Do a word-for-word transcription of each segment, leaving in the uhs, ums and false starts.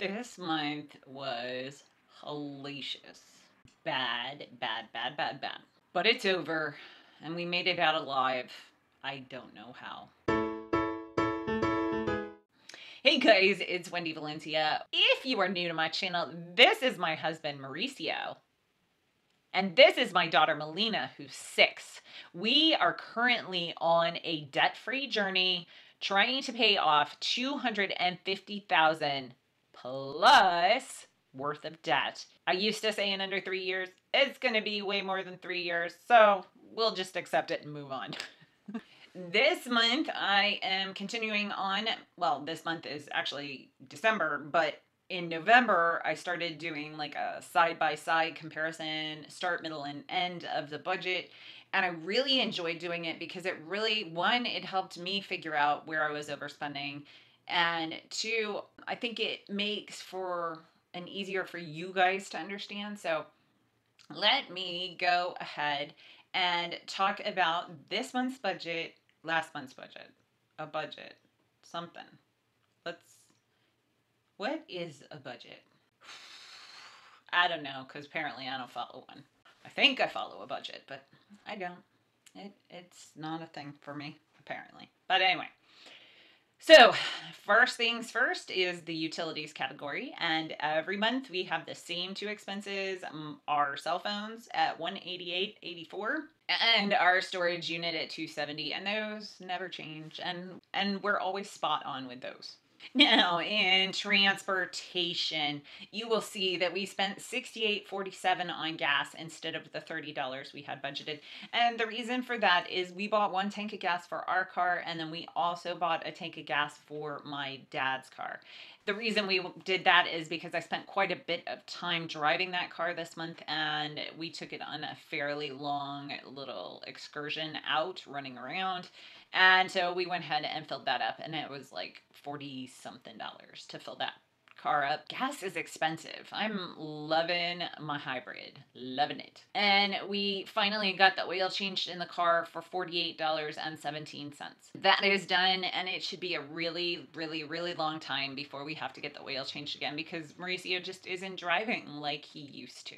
This month was hellacious. Bad, bad, bad, bad, bad. But it's over and we made it out alive. I don't know how. Hey guys, it's Wendy Valencia. If you are new to my channel, this is my husband, Mauricio. And this is my daughter, Melina, who's six. We are currently on a debt-free journey trying to pay off two hundred fifty thousand dollars plus worth of debt. I used to say in under three years, it's gonna be way more than three years. So we'll just accept it and move on. This month I am continuing on, well, this month is actually December, but in November I started doing like a side-by-side comparison, start, middle, and end of the budget. And I really enjoyed doing it because it really, one, it helped me figure out where I was overspending. And two, I think it makes for an easier for you guys to understand. So let me go ahead and talk about this month's budget, last month's budget, a budget, something. Let's, what is a budget? I don't know, because apparently I don't follow one. I think I follow a budget, but I don't. It, it's not a thing for me, apparently. But anyway, so first things first is the utilities category. And every month we have the same two expenses, um, our cell phones at one eighty-eight eighty-four and our storage unit at two seventy. And those never change. And, and we're always spot on with those. Now in transportation, you will see that we spent sixty-eight forty-seven on gas instead of the thirty dollars we had budgeted. And the reason for that is we bought one tank of gas for our car, and then we also bought a tank of gas for my dad's car. The reason we did that is because I spent quite a bit of time driving that car this month, and we took it on a fairly long little excursion out running around. And so we went ahead and filled that up, and it was like forty something dollars to fill that car up. Gas is expensive. I'm loving my hybrid, loving it. And we finally got the oil changed in the car for forty-eight dollars and seventeen cents. That is done, and it should be a really, really, really long time before we have to get the oil changed again, because Mauricio just isn't driving like he used to.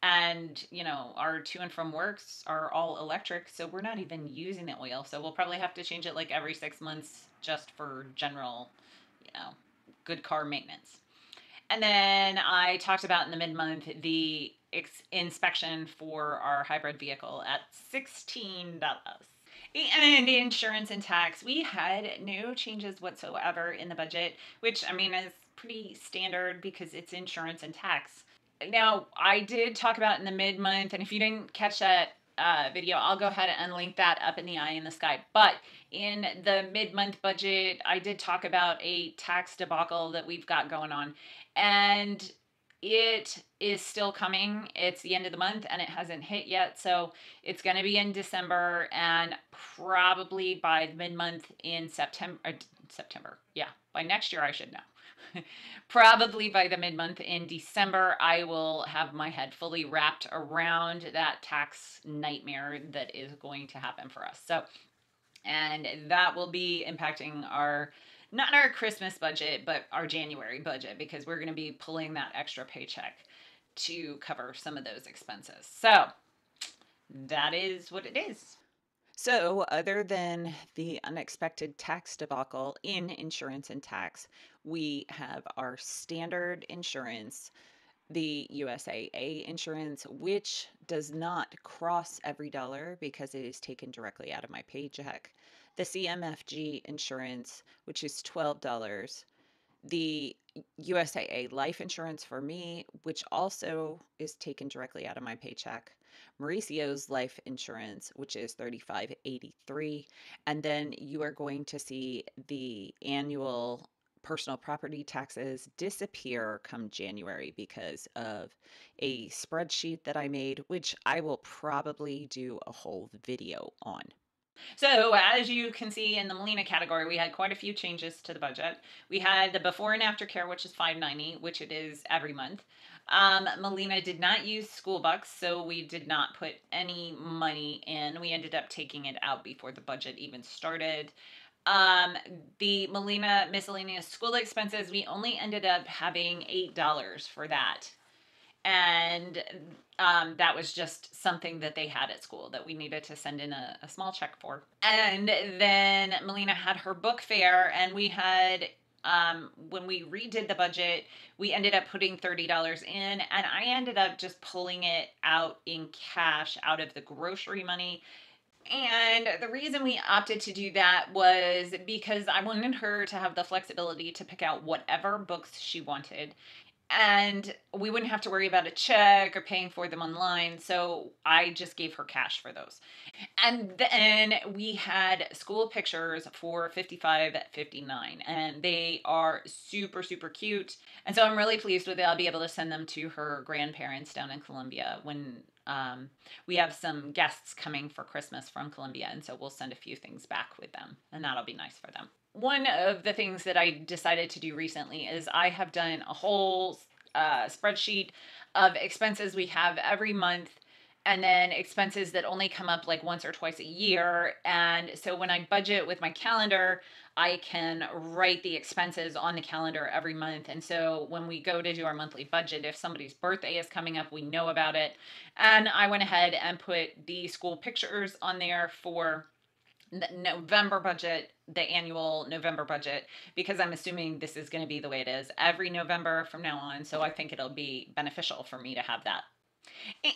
And, you know, our to and from works are all electric, so we're not even using the oil. So we'll probably have to change it like every six months just for general, you know, good car maintenance. And then I talked about in the mid-month the ex inspection for our hybrid vehicle at sixteen dollars. And insurance and tax, we had no changes whatsoever in the budget, which, I mean, is pretty standard because it's insurance and tax. Now, I did talk about in the mid-month, and if you didn't catch that uh, video, I'll go ahead and link that up in the eye in the sky. But in the mid-month budget, I did talk about a tax debacle that we've got going on. And it is still coming. It's the end of the month, and it hasn't hit yet. So it's going to be in December, and probably by mid-month in September. Uh, September. Yeah, by next year I should know. Probably by the mid-month in December, I will have my head fully wrapped around that tax nightmare that is going to happen for us. So, and that will be impacting our, not our Christmas budget, but our January budget, because we're going to be pulling that extra paycheck to cover some of those expenses. So that is what it is. So other than the unexpected tax debacle in insurance and tax, we have our standard insurance, the U S A A insurance, which does not cross every dollar because it is taken directly out of my paycheck, the C M F G insurance, which is twelve dollars, the U S A A life insurance for me, which also is taken directly out of my paycheck, Mauricio's life insurance, which is thirty-five eighty-three, and then you are going to see the annual personal property taxes disappear come January because of a spreadsheet that I made, which I will probably do a whole video on. So as you can see in the Melina category, we had quite a few changes to the budget. We had the before and after care, which is five ninety, which it is every month. Um, Melina did not use school bucks, so we did not put any money in. We ended up taking it out before the budget even started. Um, the Melina miscellaneous school expenses, we only ended up having eight dollars for that. And um, that was just something that they had at school that we needed to send in a, a small check for. And then Melina had her book fair, and we had, um, when we redid the budget, we ended up putting thirty dollars in, and I ended up just pulling it out in cash out of the grocery money. And the reason we opted to do that was because I wanted her to have the flexibility to pick out whatever books she wanted. And we wouldn't have to worry about a check or paying for them online, so I just gave her cash for those. And then we had school pictures for fifty-five fifty-nine, and they are super, super cute. And so I'm really pleased with it. I'll be able to send them to her grandparents down in Colombia when um, we have some guests coming for Christmas from Colombia, and so we'll send a few things back with them, and that'll be nice for them. One of the things that I decided to do recently is I have done a whole uh, spreadsheet of expenses we have every month, and then expenses that only come up like once or twice a year. And so when I budget with my calendar, I can write the expenses on the calendar every month. And so when we go to do our monthly budget, if somebody's birthday is coming up, we know about it. And I went ahead and put the school pictures on there for the November budget, the annual November budget, because I'm assuming this is going to be the way it is every November from now on. So I think it'll be beneficial for me to have that.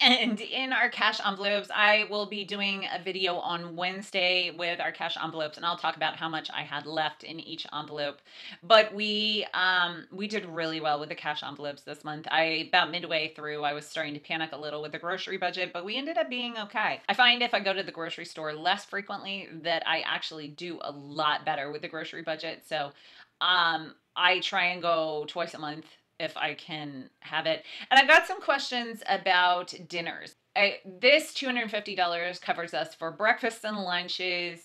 And in our cash envelopes, I will be doing a video on Wednesday with our cash envelopes, and I'll talk about how much I had left in each envelope. But we um, we did really well with the cash envelopes this month. I about midway through, I was starting to panic a little with the grocery budget, but we ended up being okay. I find if I go to the grocery store less frequently that I actually do a lot better with the grocery budget. So um, I try and go twice a month if I can have it. And I've got some questions about dinners. I, this two hundred fifty dollars covers us for breakfasts and lunches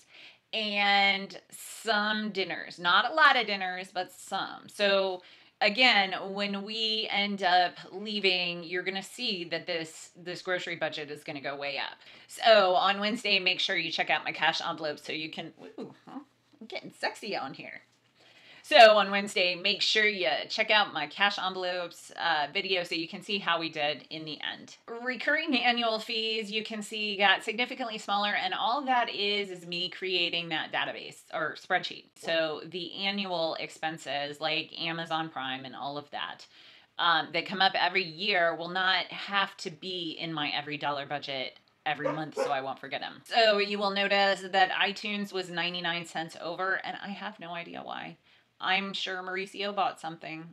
and some dinners. Not a lot of dinners, but some. So again, when we end up leaving, you're going to see that this, this grocery budget is going to go way up. So on Wednesday, make sure you check out my cash envelope so you can, ooh, I'm getting sexy on here. So on Wednesday, make sure you check out my cash envelopes uh, video so you can see how we did in the end. Recurring annual fees, you can see, got significantly smaller, and all that is is me creating that database or spreadsheet. So the annual expenses like Amazon Prime and all of that um, that come up every year will not have to be in my every dollar budget every month, so I won't forget them. So you will notice that iTunes was ninety-nine cents over, and I have no idea why. I'm sure Mauricio bought something,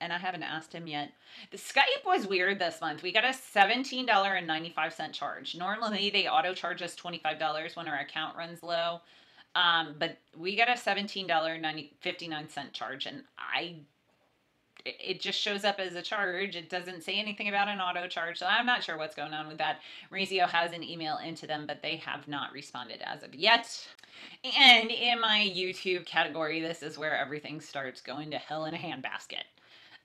and I haven't asked him yet. The Skype was weird this month. We got a seventeen ninety-five charge. Normally, they auto-charge us twenty-five dollars when our account runs low, um, but we got a seventeen fifty-nine charge, and I, it just shows up as a charge. It doesn't say anything about an auto-charge, so I'm not sure what's going on with that. Mauricio has an email into them, but they have not responded as of yet. And in my YouTube category, this is where everything starts going to hell in a handbasket.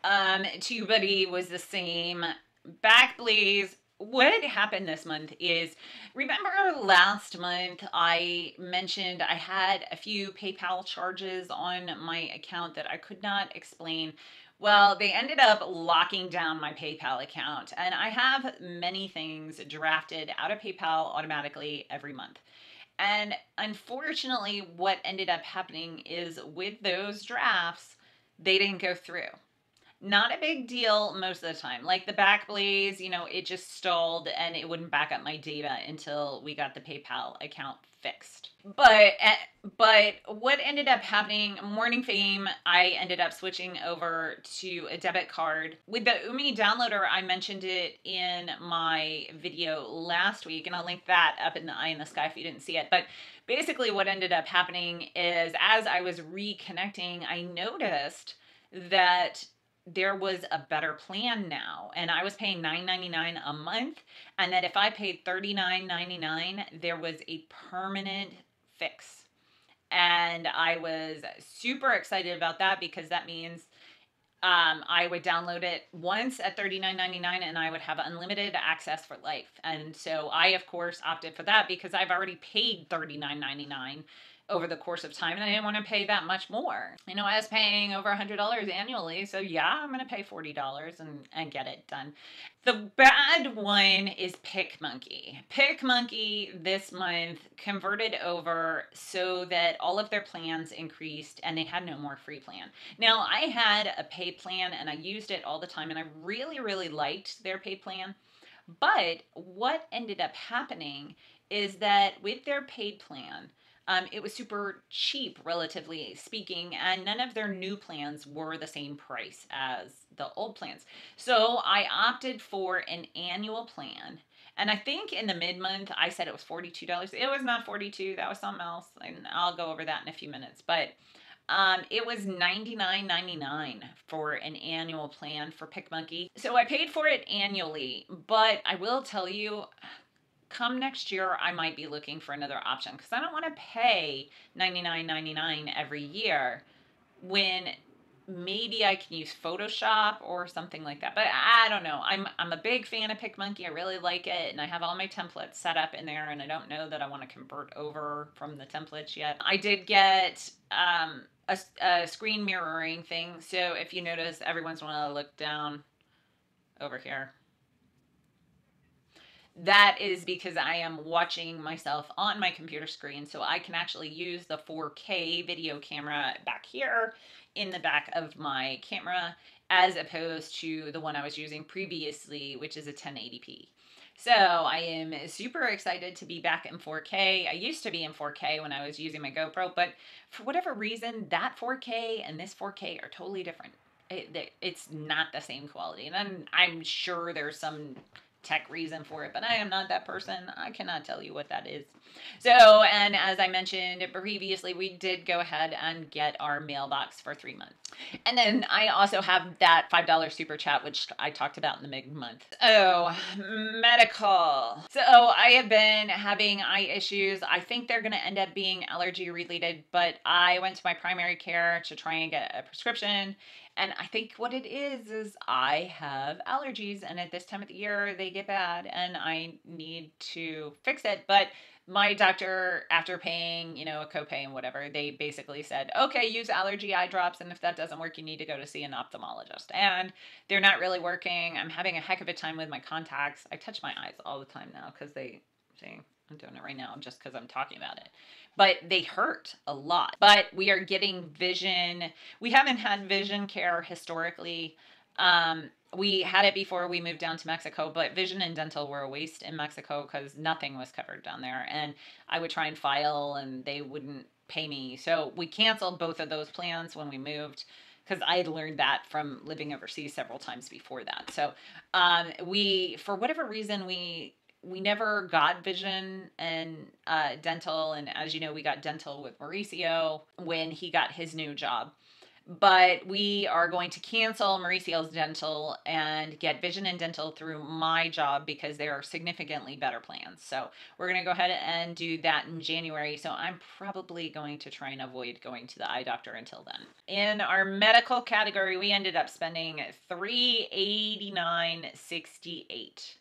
Um, TubeBuddy was the same. Backblaze. What happened this month is, remember last month I mentioned I had a few PayPal charges on my account that I could not explain. Well, they ended up locking down my PayPal account, and I have many things drafted out of PayPal automatically every month. And unfortunately, what ended up happening is with those drafts, they didn't go through. Not a big deal most of the time. Like the Backblaze, you know, it just stalled and it wouldn't back up my data until we got the PayPal account fixed. But but what ended up happening, Morning Fame, I ended up switching over to a debit card. With the U M I downloader, I mentioned it in my video last week, and I'll link that up in the eye in the sky if you didn't see it. But basically what ended up happening is as I was reconnecting, I noticed that there was a better plan now, and I was paying nine ninety-nine a month, and that if I paid thirty-nine ninety-nine, there was a permanent fix. And I was super excited about that because that means um, I would download it once at thirty-nine ninety-nine and I would have unlimited access for life. And so I, of course, opted for that because I've already paid thirty-nine ninety-nine over the course of time, and I didn't want to pay that much more. You know, I was paying over one hundred dollars annually, so yeah, I'm going to pay forty dollars and, and get it done. The bad one is PicMonkey. PicMonkey this month converted over so that all of their plans increased and they had no more free plan. Now, I had a paid plan and I used it all the time and I really, really liked their paid plan. But what ended up happening is that with their paid plan, Um, it was super cheap, relatively speaking, and none of their new plans were the same price as the old plans. So I opted for an annual plan. And I think in the mid-month, I said it was forty-two dollars. It was not forty-two dollars. That was something else. And I'll go over that in a few minutes. But um, it was ninety-nine ninety-nine for an annual plan for PicMonkey. So I paid for it annually. But I will tell you, come next year, I might be looking for another option because I don't want to pay ninety-nine ninety-nine every year when maybe I can use Photoshop or something like that. But I don't know. I'm, I'm a big fan of PicMonkey. I really like it. And I have all my templates set up in there, and I don't know that I want to convert over from the templates yet. I did get um, a, a screen mirroring thing. So if you notice, every once in a while I look down over here. That is because I am watching myself on my computer screen, so I can actually use the four K video camera back here in the back of my camera as opposed to the one I was using previously, which is a ten eighty p. So I am super excited to be back in four K. I used to be in four K when I was using my GoPro, but for whatever reason, that four K and this four K are totally different. It, it's not the same quality, and I'm, I'm sure there's some tech reason for it, but I am not that person. I cannot tell you what that is. So, and as I mentioned previously, we did go ahead and get our mailbox for three months. And then I also have that five dollar super chat, which I talked about in the mid-month. Oh, medical. So I have been having eye issues. I think they're going to end up being allergy related, but I went to my primary care to try and get a prescription. And I think what it is, is I have allergies, and at this time of the year, they get bad and I need to fix it. But my doctor, after paying, you know, a copay and whatever, they basically said, okay, use allergy eye drops. And if that doesn't work, you need to go to see an ophthalmologist. And they're not really working. I'm having a heck of a time with my contacts. I touch my eyes all the time now because they see. I'm doing it right now just because I'm talking about it, but they hurt a lot. But we are getting vision. We haven't had vision care historically. Um, we had it before we moved down to Mexico, but vision and dental were a waste in Mexico because nothing was covered down there. And I would try and file and they wouldn't pay me. So we canceled both of those plans when we moved, because I had learned that from living overseas several times before that. So um, we, for whatever reason, we We never got vision and uh, dental. And as you know, we got dental with Mauricio when he got his new job. But we are going to cancel Mauricio's dental and get vision and dental through my job because there are significantly better plans. So we're going to go ahead and do that in January. So I'm probably going to try and avoid going to the eye doctor until then. In our medical category, we ended up spending three eighty-nine sixty-eight.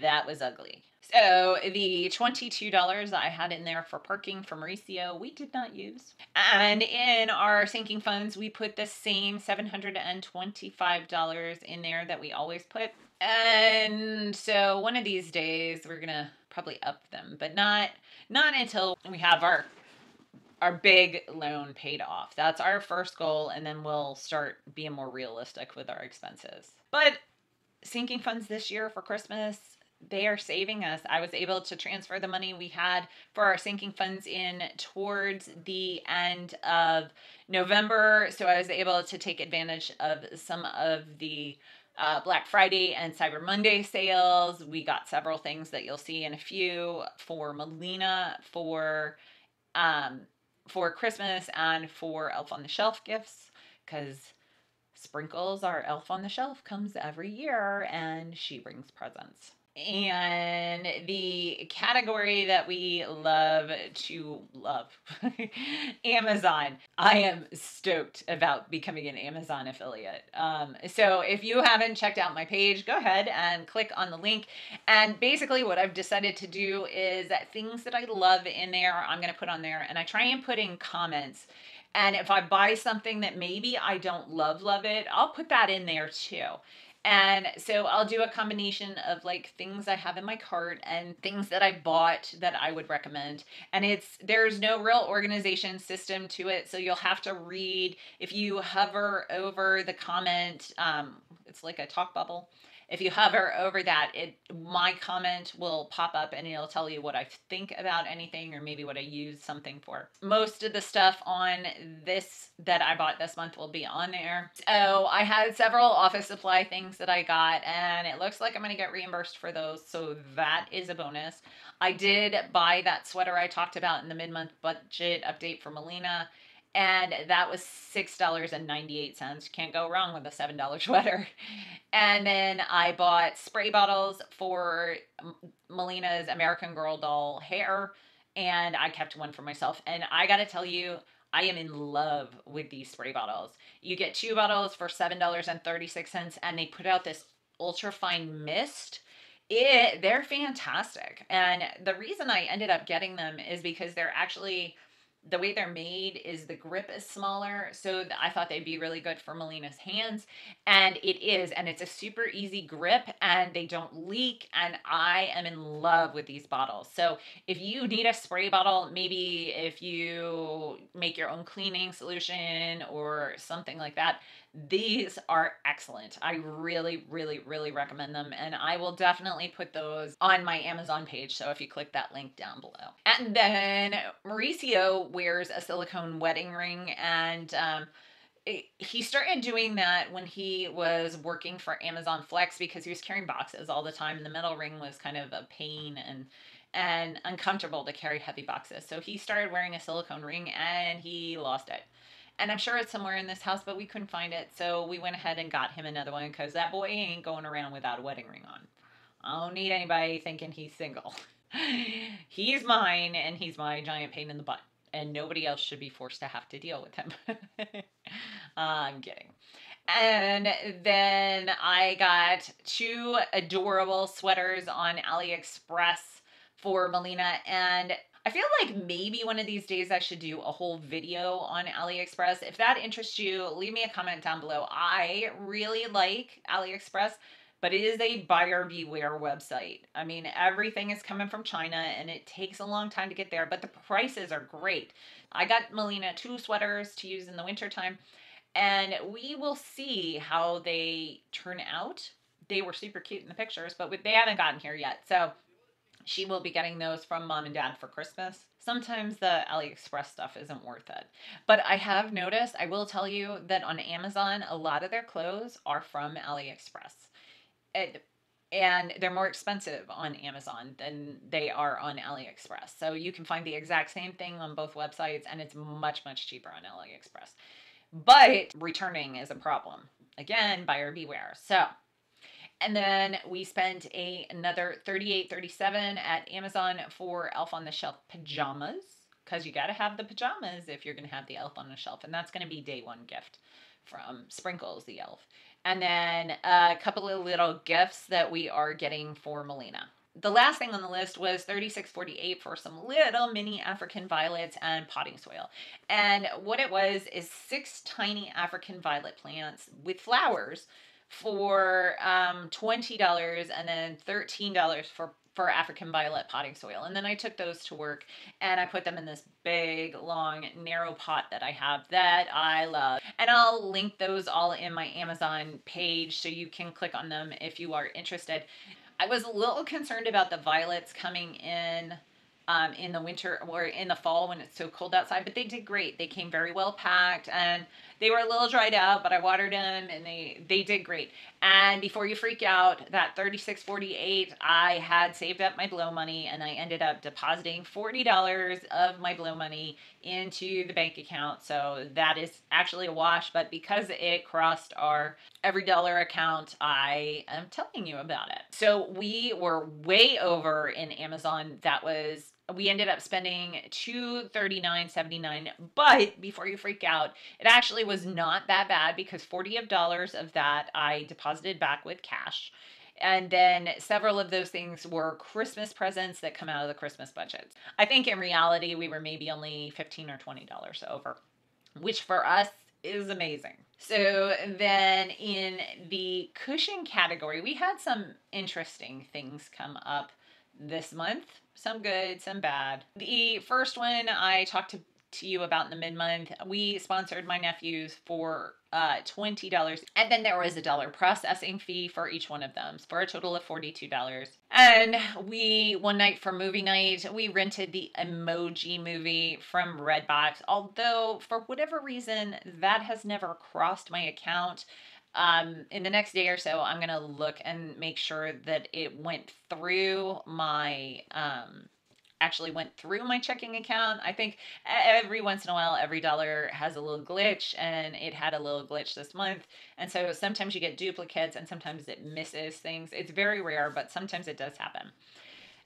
That was ugly. So the twenty-two dollars I had in there for parking for Mauricio, we did not use. And in our sinking funds, we put the same seven hundred twenty-five dollars in there that we always put. And so one of these days we're going to probably up them, but not, not until we have our, our big loan paid off. That's our first goal. And then we'll start being more realistic with our expenses. But sinking funds this year for Christmas, they are saving us. I was able to transfer the money we had for our sinking funds in towards the end of November. So I was able to take advantage of some of the uh, Black Friday and Cyber Monday sales. We got several things that you'll see in a few for Melina, for, um, for Christmas, and for Elf on the Shelf gifts, because Sprinkles, our elf on the shelf, comes every year and she brings presents. And the category that we love to love, Amazon. I am stoked about becoming an Amazon affiliate. Um, so if you haven't checked out my page, go ahead and click on the link. And basically what I've decided to do is that things that I love in there, I'm going to put on there, and I try and put in comments. And if I buy something that maybe I don't love, love it, I'll put that in there too. And so I'll do a combination of like things I have in my cart and things that I bought that I would recommend. And it's, there's no real organization system to it. So you'll have to read. If you hover over the comment, um, it's like a talk bubble. If you hover over that, it, my comment will pop up and it'll tell you what I think about anything or maybe what I use something for. Most of the stuff on this that I bought this month will be on there. So I had several office supply things that I got, and it looks like I'm going to get reimbursed for those. So that is a bonus. I did buy that sweater I talked about in the mid-month budget update for Melina. And that was six dollars and ninety-eight cents. Can't go wrong with a seven dollar sweater. And then I bought spray bottles for Melina's American Girl doll hair. And I kept one for myself. And I got to tell you, I am in love with these spray bottles. You get two bottles for seven dollars and thirty-six cents. And they put out this ultra fine mist. It, they're fantastic. And the reason I ended up getting them is because they're actually... the way they're made is the grip is smaller, so I thought they'd be really good for Melina's hands, and it is, and it's a super easy grip, and they don't leak, and I am in love with these bottles. So if you need a spray bottle, maybe if you make your own cleaning solution or something like that, these are excellent. I really, really, really recommend them. And I will definitely put those on my Amazon page. So if you click that link down below. And then Mauricio wears a silicone wedding ring. And um, it, he started doing that when he was working for Amazon Flex because he was carrying boxes all the time. And the metal ring was kind of a pain and and uncomfortable to carry heavy boxes. So he started wearing a silicone ring and he lost it. And I'm sure it's somewhere in this house, but we couldn't find it. So we went ahead and got him another one because that boy ain't going around without a wedding ring on. I don't need anybody thinking he's single. He's mine and he's my giant pain in the butt. And nobody else should be forced to have to deal with him. I'm kidding. And then I got two adorable sweaters on AliExpress for Melina, and I feel like maybe one of these days I should do a whole video on AliExpress. If that interests you, leave me a comment down below. I really like AliExpress, but it is a buyer beware website. I mean, everything is coming from China and it takes a long time to get there, but the prices are great. I got Melina two sweaters to use in the wintertime, and we will see how they turn out. They were super cute in the pictures, but they haven't gotten here yet. So she will be getting those from mom and dad for Christmas. Sometimes the AliExpress stuff isn't worth it. But I have noticed, I will tell you, that on Amazon, a lot of their clothes are from AliExpress. It, and they're more expensive on Amazon than they are on AliExpress. So you can find the exact same thing on both websites, and it's much, much cheaper on AliExpress. But returning is a problem. Again, buyer beware. So... and then we spent a, another thirty-eight thirty-seven at Amazon for Elf on the Shelf pajamas, because you got to have the pajamas if you're going to have the Elf on the Shelf. And that's going to be day one gift from Sprinkles, the elf. And then a couple of little gifts that we are getting for Melina. The last thing on the list was thirty-six forty-eight for some little mini African violets and potting soil. And what it was is six tiny African violet plants with flowers for um, twenty dollars, and then thirteen dollars for, for African violet potting soil. And then I took those to work and I put them in this big, long, narrow pot that I have that I love. And I'll link those all in my Amazon page so you can click on them if you are interested. I was a little concerned about the violets coming in um, in the winter or in the fall when it's so cold outside, but they did great. They came very well packed, and They were a little dried out, but I watered them and they, they did great. And before you freak out, that thirty-six forty-eight, I had saved up my blow money and I ended up depositing forty dollars of my blow money into the bank account. So that is actually a wash, but because it crossed our EveryDollar account, I am telling you about it. So we were way over in Amazon. That was, we ended up spending two thirty-nine seventy-nine, but before you freak out, it actually was not that bad because forty dollars of that I deposited back with cash. And then several of those things were Christmas presents that come out of the Christmas budget. I think in reality, we were maybe only fifteen or twenty dollars over, which for us is amazing. So then in the cushion category, we had some interesting things come up this month. Some good, some bad. The first one I talked to, to you about in the mid-month, we sponsored my nephews for uh, twenty dollars. And then there was a dollar processing fee for each one of them for a total of forty-two dollars. And we, one night for movie night, we rented the Emoji movie from Redbox. Although for whatever reason, that has never crossed my account. Um, in the next day or so, I'm going to look and make sure that it went through my, um, actually went through my checking account. I think every once in a while, EveryDollar has a little glitch, and it had a little glitch this month. And so sometimes you get duplicates and sometimes it misses things. It's very rare, but sometimes it does happen.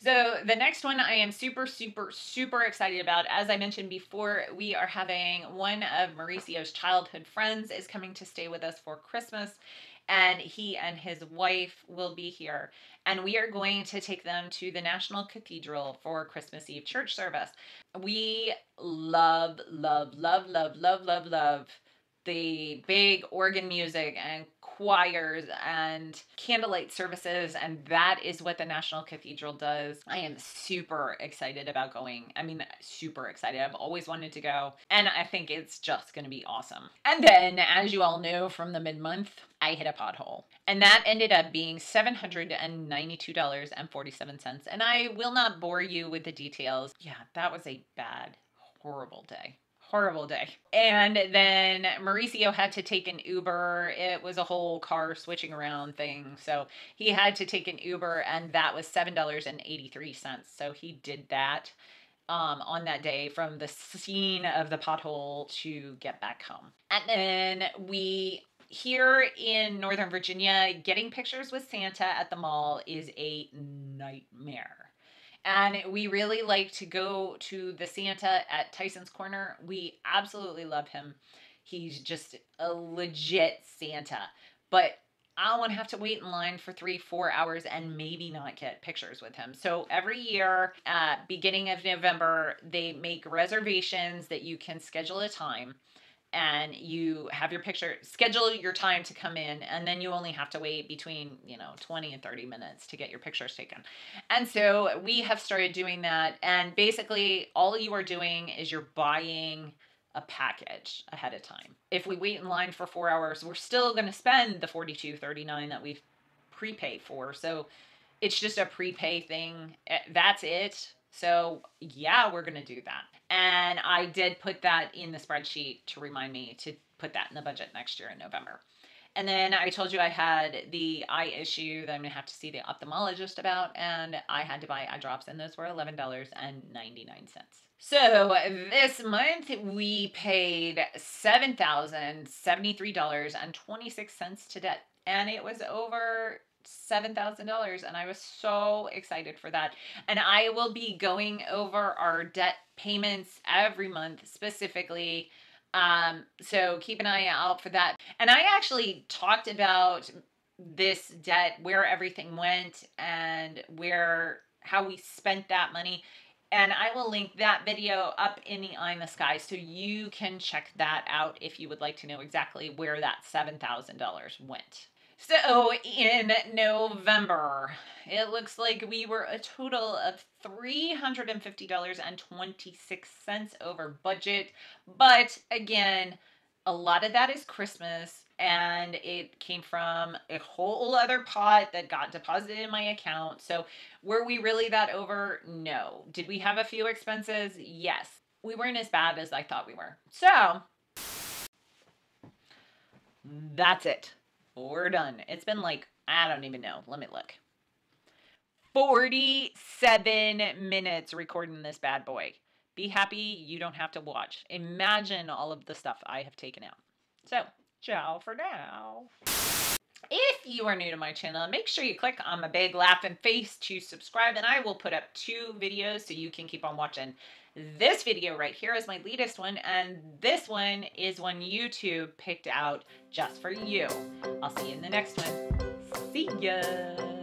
So the next one I am super, super, super excited about. As I mentioned before, we are having one of Mauricio's childhood friends is coming to stay with us for Christmas, and he and his wife will be here. And we are going to take them to the National Cathedral for Christmas Eve church service. We love, love, love, love, love, love, love the big organ music and choirs and candlelight services, and that is what the National Cathedral does. I am super excited about going. I mean, super excited. I've always wanted to go, and I think it's just going to be awesome. And then, as you all know from the mid-month, I hit a pothole, and that ended up being seven hundred ninety-two dollars and forty-seven cents, and I will not bore you with the details. Yeah, that was a bad, horrible day. Horrible day. And then Mauricio had to take an Uber. It was a whole car switching around thing. So he had to take an Uber, and that was seven dollars and eighty-three cents. So he did that um, on that day from the scene of the pothole to get back home. And then we, here in Northern Virginia, getting pictures with Santa at the mall is a nightmare. And we really like to go to the Santa at Tyson's Corner. We absolutely love him. He's just a legit Santa. But I won't have to wait in line for three, four hours and maybe not get pictures with him. So every year at beginning of November, they make reservations that you can schedule a time. And you have your picture, schedule your time to come in, and then you only have to wait between, you know, twenty and thirty minutes to get your pictures taken. And so we have started doing that. And basically all you are doing is you're buying a package ahead of time. If we wait in line for four hours, we're still going to spend the forty-two thirty-nine that we've prepaid for. So it's just a prepay thing. That's it. So yeah, we're going to do that. And I did put that in the spreadsheet to remind me to put that in the budget next year in November. And then I told you I had the eye issue that I'm going to have to see the ophthalmologist about, and I had to buy eye drops, and those were eleven dollars and ninety-nine cents. So this month we paid seven thousand seventy-three dollars and twenty-six cents to debt, and it was over seven thousand dollars, and I was so excited for that. And I will be going over our debt payments every month specifically. Um, so keep an eye out for that. And I actually talked about this debt, where everything went and where, how we spent that money. And I will link that video up in the eye in the sky so you can check that out if you would like to know exactly where that seven thousand dollars went. So in November, it looks like we were a total of three hundred fifty dollars and twenty-six cents over budget. But again, a lot of that is Christmas, and it came from a whole other pot that got deposited in my account. So were we really that over? No. Did we have a few expenses? Yes. We weren't as bad as I thought we were. So That's it. We're done. It's been like, I don't even know. Let me look. forty-seven minutes recording this bad boy. Be happy you don't have to watch. Imagine all of the stuff I have taken out. So, ciao for now. If you are new to my channel, make sure you click on my big laughing face to subscribe, and I will put up two videos so you can keep on watching. This video right here is my latest one, and this one is one YouTube picked out just for you. I'll see you in the next one. See ya!